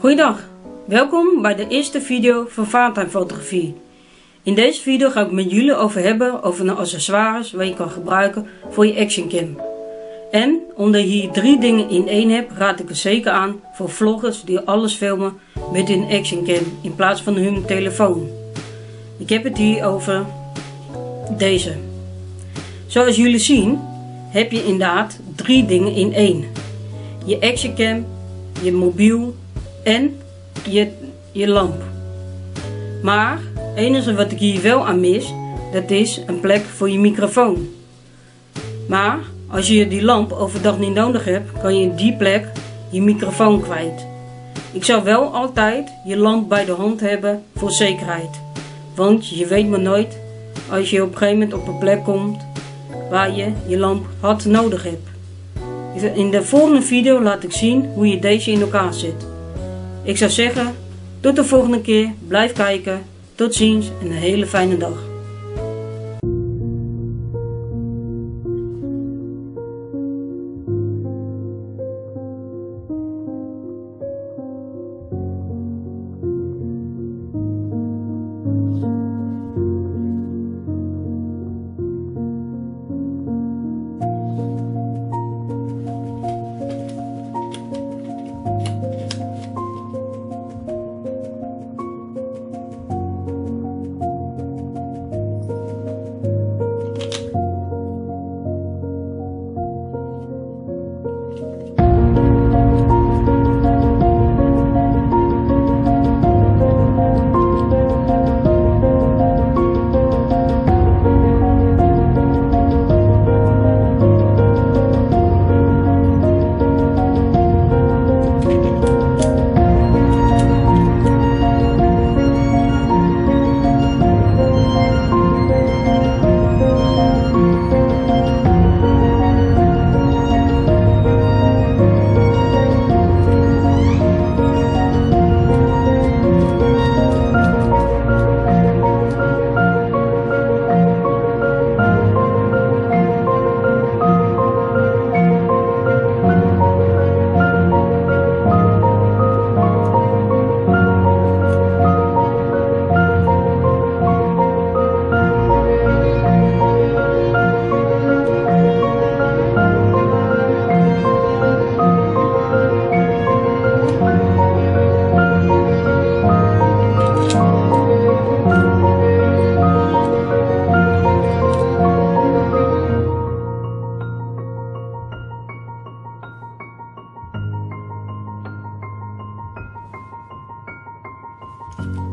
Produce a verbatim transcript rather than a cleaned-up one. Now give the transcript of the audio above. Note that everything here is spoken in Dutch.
Goeiedag, welkom bij de eerste video van Valentijn Fotografie. In deze video ga ik met jullie over hebben over de accessoires waar je kan gebruiken voor je actioncam. En omdat je hier drie dingen in één hebt, raad ik het zeker aan voor vloggers die alles filmen met hun actioncam in plaats van hun telefoon. Ik heb het hier over deze. Zoals jullie zien heb je inderdaad drie dingen in één. Je actioncam, je mobiel en je, je lamp. Maar het enige wat ik hier wel aan mis, dat is een plek voor je microfoon. Maar als je die lamp overdag niet nodig hebt, kan je in die plek je microfoon kwijt. Ik zou wel altijd je lamp bij de hand hebben voor zekerheid. Want je weet maar nooit als je op een gegeven moment op een plek komt waar je je lamp hard nodig hebt. In de volgende video laat ik zien hoe je deze in elkaar zet. Ik zou zeggen, tot de volgende keer, blijf kijken, tot ziens en een hele fijne dag. Thank you.